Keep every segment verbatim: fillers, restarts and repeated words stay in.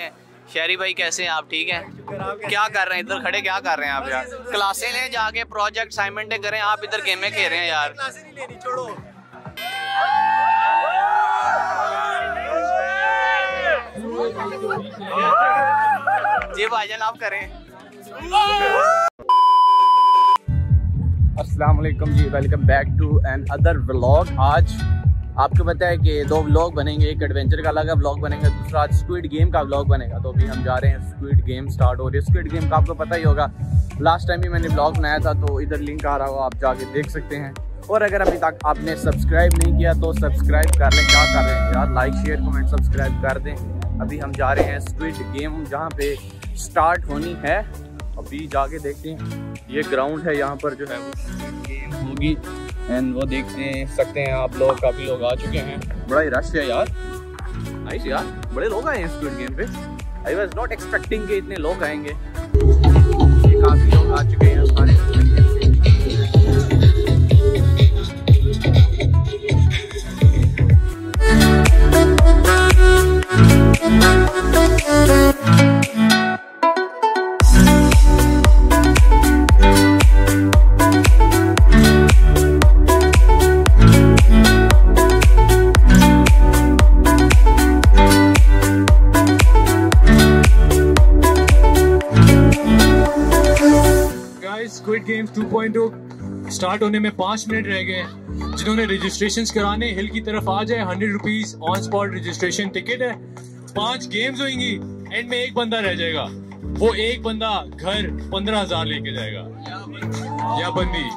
शहरी भाई कैसे हैं आप? ठीक हैं? क्या कर रहे हैं इधर खड़े, क्या कर रहे हैं आप यार? क्लासे लें जाके, प्रोजेक्ट असाइनमेंट करें, आप इधर गेमें खेल रहे हैं यार। क्लासे नहीं लेनी, छोड़ो। जी भाईजान आप करें। अस्सलाम वालेकुम जी, welcome back to another vlog. आज आपको पता है कि दो व्लॉग बनेंगे, एक एडवेंचर का अलग व्लॉग बनेगा, दूसरा आज स्क्विड गेम का व्लॉग बनेगा। तो अभी हम जा रहे हैं, स्क्विड गेम स्टार्ट हो रही है। स्क्विड गेम का आपको पता ही होगा, लास्ट टाइम भी मैंने व्लॉग बनाया था, तो इधर लिंक आ रहा हो, आप जाके देख सकते हैं। और अगर अभी तक आपने सब्सक्राइब नहीं किया तो सब्सक्राइब कर लें। क्या कर रहे हैं यार, लाइक शेयर कमेंट सब्सक्राइब कर दें। अभी हम जा रहे हैं स्क्विड गेम जहाँ पे स्टार्ट होनी है, अभी जाके देखते हैं। ये ग्राउंड है, यहाँ पर जो है वो स्क्विड गेम होगी एंड वो देख सकते हैं आप लोग। काफी लोग आ चुके हैं, बड़ा ही रश है यार। नाइस यार, बड़े लोग आए हैं स्क्विड गेम पे। आई वाज नॉट एक्सपेक्टिंग कि इतने लोग आएंगे। ये काफी लोग आ चुके हैं सारे। Squid games two point O start होने में पाँच मिनट रह गए। जिन्होंने रजिस्ट्रेशंस कराने हिल की तरफ आ जाए, hundred rupees on spot registration ticket है। पांच गेम्स होंगी, एंड में एक बंदा रह जाएगा, वो एक बंदा घर पंद्रह हजार लेके जाएगा या बंदी।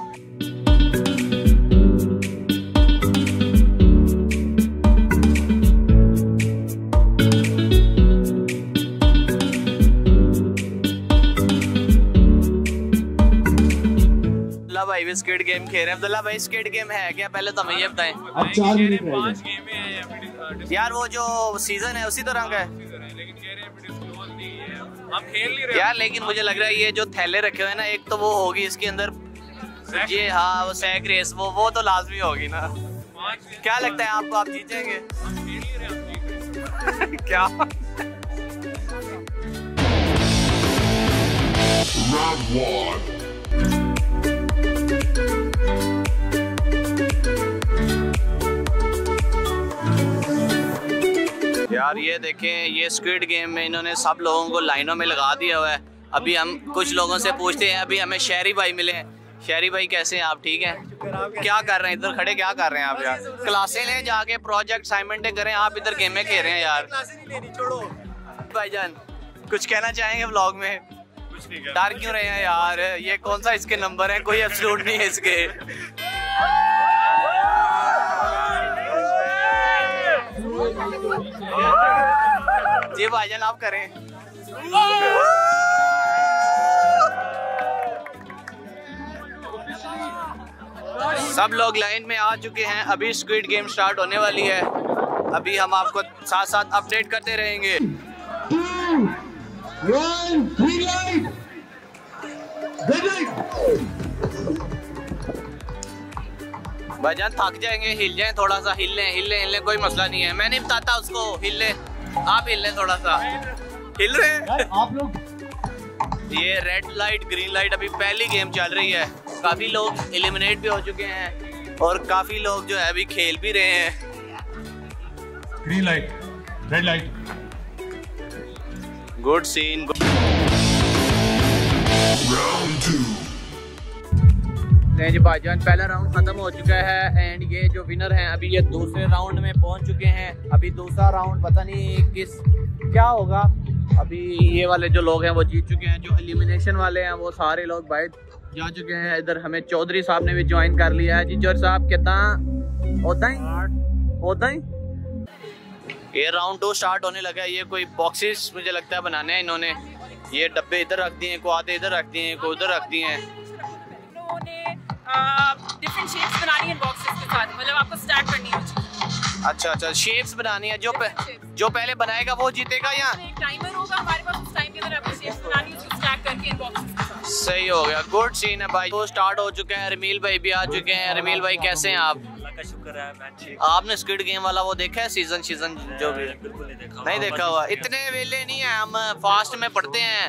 भाई स्क्विड गेम खेल रहे हैं। अब्दुल्ला भाई स्क्विड गेम है क्या? पहले तो हमें ये बताएं। पांच गेम है यार, वो जो सीजन है उसी तरह का है यार। लेकिन मुझे लग रहा है ये जो थैले रखे हुए हैं ना, एक तो वो होगी इसके अंदर ये, हाँ वो सैक रेस, वो वो तो लाजमी होगी ना। क्या लगता है आपको, आप जीतेंगे क्या? यार ये देखें, ये स्क्विड गेम में इन्होंने सब लोगों को लाइनों में लगा दिया हुआ है। अभी हम कुछ लोगों से पूछते हैं। अभी हमें शहरी भाई मिले हैं। शहरी भाई कैसे हैं आप? ठीक हैं? क्या कर रहे हैं इधर खड़े, क्या कर रहे हैं आप यार? क्लासे लें जाके, प्रोजेक्ट असाइनमेंट करें, आप इधर गेमें खेल रहे हैं यार। भाईजान कुछ कहना चाहेंगे व्लॉग में? कुछ नहीं, डर क्यों रहे हैं यार? ये कौन सा इसके नंबर है, कोई एब्सोल्यूट नहीं है इसके। जी भाईजान आप करें। सब लोग लाइन में आ चुके हैं, अभी स्क्विड गेम स्टार्ट होने वाली है। अभी हम आपको साथ साथ अपडेट करते रहेंगे। भाईजान थक जाएंगे, हिल जाएं थोड़ा सा, हिल लें हिल लें हिल लें, कोई मसला नहीं है। मैं नहीं बताता उसको, हिल लें आप, हिल लें थोड़ा सा, हिल रहे हैं आप लोग। ये रेड लाइट ग्रीन लाइट अभी पहली गेम चल रही है। काफी लोग एलिमिनेट भी हो चुके हैं और काफी लोग जो है अभी खेल भी रहे हैं। Green light red light, good scene. Round two जी भाईजान, पहला राउंड खत्म हो चुका है एंड ये जो विनर हैं अभी ये दूसरे राउंड में पहुंच चुके हैं। अभी दूसरा राउंड पता नहीं किस क्या होगा। अभी ये वाले जो लोग हैं वो जीत चुके हैं, जो एलिमिनेशन वाले हैं वो सारे लोग बाहर जा चुके हैं। इधर हमें चौधरी साहब ने भी ज्वाइन कर लिया है। जी चौधरी साहब कितना होता ही होता ही। ये राउंड टू स्टार्ट होने लगा है। ये कोई बॉक्सेस मुझे लगता है बनाने हैं इन्होंने। ये डब्बे इधर रख दिए हैं, को आधे इधर रख दिए हैं, को उधर रख दिए हैं। डिफरेंट शेप्स बनानी है बॉक्सेस के साथ, मतलब आपको स्टार्ट करनी है। अच्छा अच्छा शेप्स बनानी है, जो पे, जो पहले बनाएगा वो जीतेगा। या एक टाइमर होगा हमारे पास, उस टाइम के अंदर अपनी शेप्स बनानी है, उसको स्टैक करके इन बॉक्सेस। सही हो गया, गुड सीन है भाई। तो स्टार्ट हो चुका है, रमील भाई भी आ चुके हैं। रमील भाई कैसे हैं आप? अल्लाह का शुक्र है, मैं ठीक। आपने स्क्विड गेम वाला वो देखा है सीजन? सीजन जो भी नहीं देखा हुआ, इतने वेले नहीं है, हम फास्ट में पढ़ते हैं।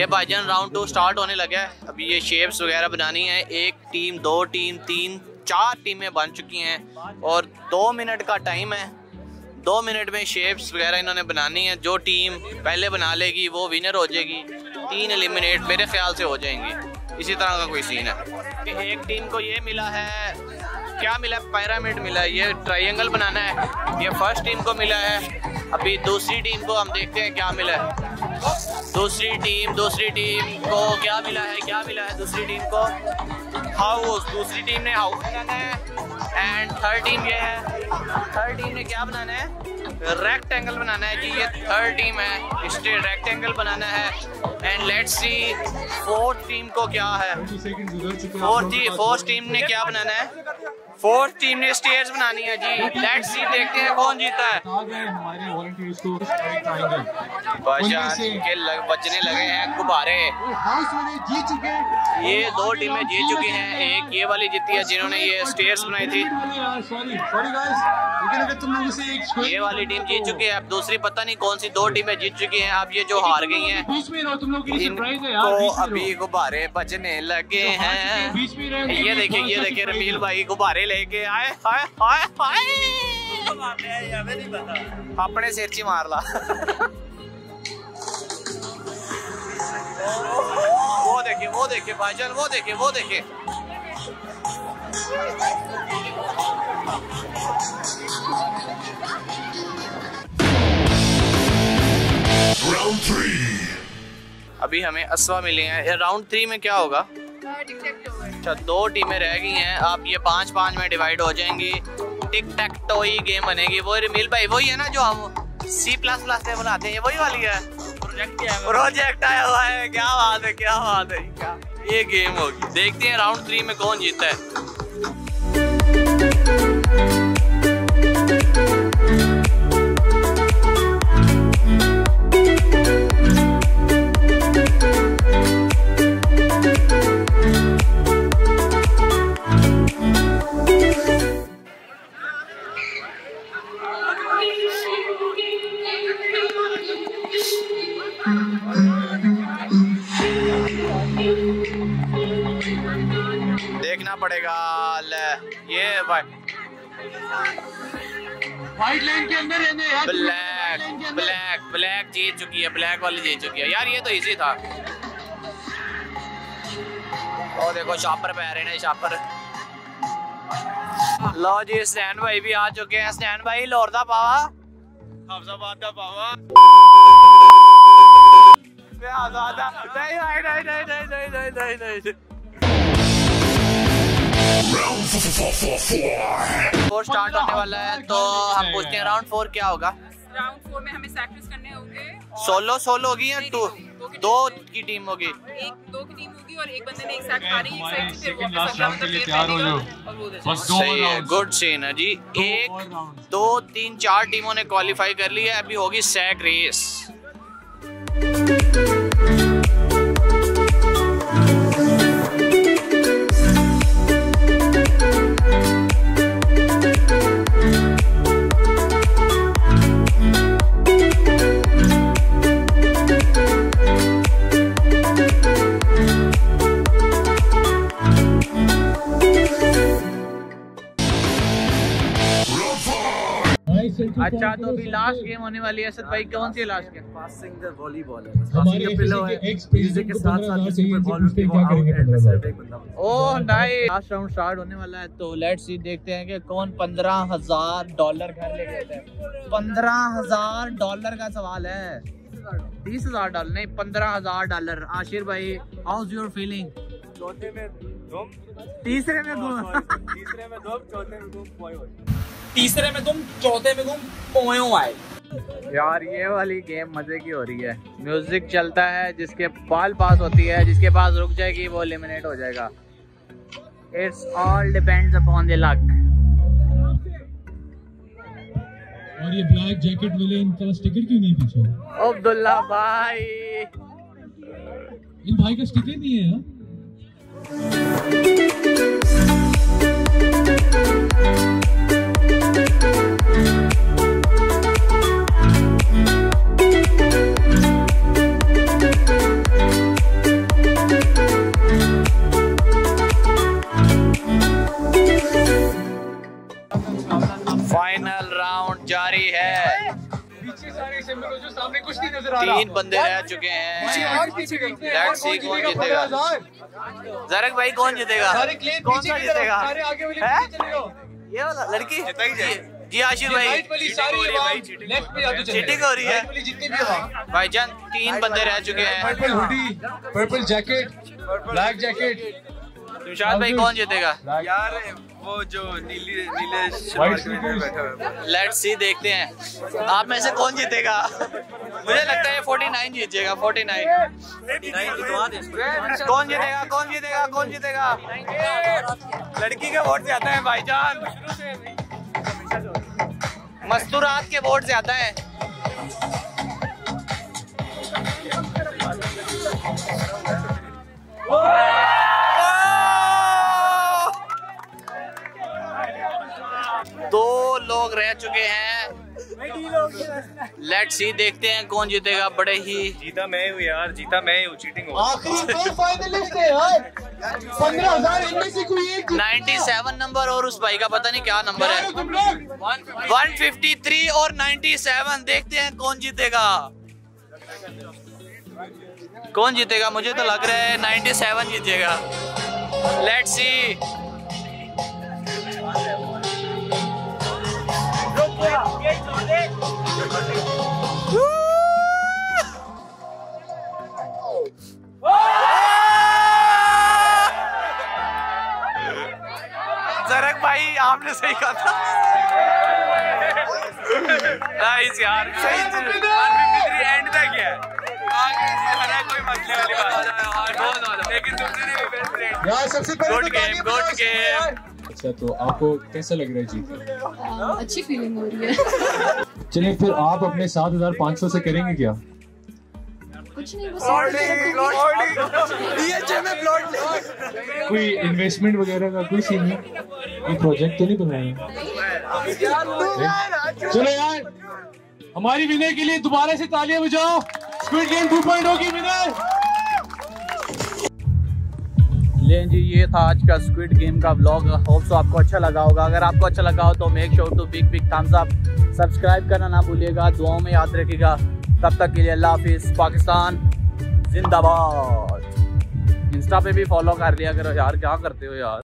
ये भाईजान राउंड टू स्टार्ट होने लगा है, अभी ये शेप्स वगैरह बनानी है। एक टीम, दो टीम, तीन, चार टीमें बन चुकी हैं और दो मिनट का टाइम है। दो मिनट में शेप्स वगैरह इन्होंने बनानी है, जो टीम पहले बना लेगी वो विनर हो जाएगी। तीन एलिमिनेट मेरे ख्याल से हो जाएंगे, इसी तरह का कोई सीन है। एक टीम को ये मिला है, क्या मिला, पिरामिड मिला है, ये ट्राइंगल बनाना है, ये फर्स्ट टीम को मिला है। अभी दूसरी टीम को हम देखते हैं क्या मिला है। दूसरी टीम दूसरी टीम को क्या मिला है, क्या मिला है दूसरी टीम को? हाउस, दूसरी टीम ने हाउस बनाना है। एंड थर्ड टीम ये है, थर्ड टीम ने क्या बनाना है, रेक्टेंगल बनाना है जी। ये थर्ड टीम है, इसने रेक्टेंगल बनाना है। And let's see fourth team को क्या है। फोर्थ फोर्थ टीम ने क्या बनाना है? फोर्थ टीम ने स्टेयर्स बनानी है जी। लेट्स सी, देखते हैं कौन जीता है। बचने लगे हैं गुब्बारे। ये दो टीमें जीत चुकी हैं, एक ये वाली जीती है जिन्होंने ये स्टेयर्स बनाई थी, ये वाली टीम जीत चुकी है। अब दूसरी पता नहीं कौन सी दो टीमें जीत चुकी हैं। अब ये जो हार गई हैं इनको अभी गुब्बारे बचने लगे हैं। ये देखिए, ये देखिए रमील भाई गुब्बारे लेके आए। हाय हाय हाय, अपने सिर ची मार ला। वो देखे वो देखे भाईजान, वो देखे वो देखे राउंड थ्री। अभी हमें असवा मिले हैं। राउंड थ्री में क्या होगा? अच्छा, दो टीमें रह गई हैं, आप ये पाँच पाँच में डिवाइड हो जाएंगी। टिक टैक टॉय गेम बनेगी। वो रिमिल भाई वही है ना जो हम सी प्लस प्लस में बनाते हैं, वही वाली है। प्रोजेक्ट आया हुआ है, क्या बात है क्या बात है, क्या ये गेम होगी। देखते हैं राउंड थ्री में कौन जीतता है। देखना पड़ेगा, ये व्हाइट लाइन के अंदर रहने यार। ब्लैक ब्लैक ब्लैक जीत चुकी है, ब्लैक वाली जीत चुकी है यार। ये तो इजी था। और देखो शॉपर पे आ रहे हैं, शॉपर। लो जी स्टैन भाई भी आ चुके हैं। स्टैन भाई लोरदा पावा, हफ्जाबाद दा पावा, मैं आजादा। नहीं नहीं नहीं नहीं नहीं नहीं नहीं फोर स्टार्ट होने वाला है, तो हम पूछते हैं राउंड फोर क्या होगा। राउंड फोर में हमें सैक्रिफाइस करने होंगे। सोलो सोलो होगी या टू? दो की टीम होगी, एक दो की टीम होगी और एक बंदे ने एक साथ मारी, एक साथ फिर वापस राउंड के लिए तैयार हो जाओ। बस दो राउंड, गुड सीन है जी। एक दो तीन चार टीमों ने क्वालिफाई कर ली है, अभी होगी सैक रेस। अच्छा, तो अभी लास्ट गेम होने वाली है। भाई कौन सी है last game? Passing the volleyball है, बस पासिंग द पिलो है, म्यूजिक के साथ साथ सुपर बॉल भी वो आउट एंड में सर्व एक बंदा। Oh nice, last round start होने वाला है, तो लेट्स सी देखते हैं कि कौन पंद्रह हज़ार डॉलर घर लेके जाता है। पंद्रह हज़ार डॉलर का सवाल है, बीस हज़ार डॉलर नहीं, पंद्रह हज़ार डॉलर। आशिर भाई हाउ इज योर फीलिंग? चौथे में धूम, तीसरे में धूम, तीसरे में धूम, चौथे में धूम, बॉय बॉय, तीसरे में तुम, चौथे में तुम, पोयो आए यार। ये वाली गेम मजे की हो रही है, म्यूजिक चलता है, जिसके बॉल पास होती है, जिसके पास रुक जाएगी वो एलिमिनेट हो जाएगा। It's all depends upon the luck. और ये ब्लैक जैकेट वाले इनका स्टिकर क्यों नहीं पूछो? अब्दुल्ला भाई, इन भाई का स्टिकर नहीं है यार। फाइनल राउंड जारी है। पीछे सारे से मिलो जो सामने कुछ नहीं नजर आ रहा। तीन बंदे रह चुके हैं। पीछे कौन जीतेगा? ज़रक भाई कौन जीतेगा? कौन सा जीतेगा? ये वाला लड़की जी आशिर भाई चीटिंग हो रही है भाईजान। तीन बंदे रह चुके हैं। Purple hoodie, purple jacket, black jacket. Tushar भाई कौन जीतेगा? यार वो जो नीली नीले बैठा। लेट्स सी, देखते हैं आप में से कौन जीतेगा। मुझे लगता है उनचास जीतेगा। उनचास कौन जीतेगा? कौन जीतेगा? कौन जीतेगा? लड़की के वोट से आता है भाईजान। मस्तूरात के वोट से आता है। दो लोग रह चुके हैं। लेट्स सी, देखते हैं कौन जीतेगा। बड़े ही जीता मैं हूँ यार, जीता मैं हूँ। चीटिंग हो आखिरी फाइनलिस्ट है यार। पंद्रह हज़ार इनमें से कोई एक। सत्तानवे नंबर और उस भाई का पता नहीं क्या नंबर है। एक सौ तिरेपन और सत्तानवे। देखते हैं कौन जीतेगा। कौन जीतेगा? मुझे तो लग रहा है सत्तानवे जीतेगा। Let's see. ज़रक भाई आपने सही कहा था। नाइस यार, सही एंड तक है। आगे से हरा कोई मसले वाली बात, लेकिन तुमने भी बेस्ट फ्रेंड यार। सबसे पहले गुड गेम, गुड गेम। अच्छा, तो आपको कैसा लग रहा है जीत? अच्छी फीलिंग हो रही है। चलिए फिर आप अपने सात हजार पाँच सौ से करेंगे क्या? कुछ नहीं, कोई इन्वेस्टमेंट वगैरह का कोई सीन नहीं? कोई प्रोजेक्ट तो नहीं बनाएंगे? चलो यार, हमारी विनर के लिए दोबारा से तालियां बजाओ। Squid game two point O की विनर। लेकिन जी ये था आज का स्क्विड गेम का व्लॉग। होप सो आपको अच्छा लगा होगा। अगर आपको अच्छा लगा हो तो make sure to big big thumbs up. Subscribe करना ना भूलिएगा। दुआओं में याद रखिएगा। तब तक के लिए अल्लाह हाफिज़। पाकिस्तान जिंदाबाद। इंस्टा पे भी फॉलो कर लिया करो यार, क्या करते हो यार।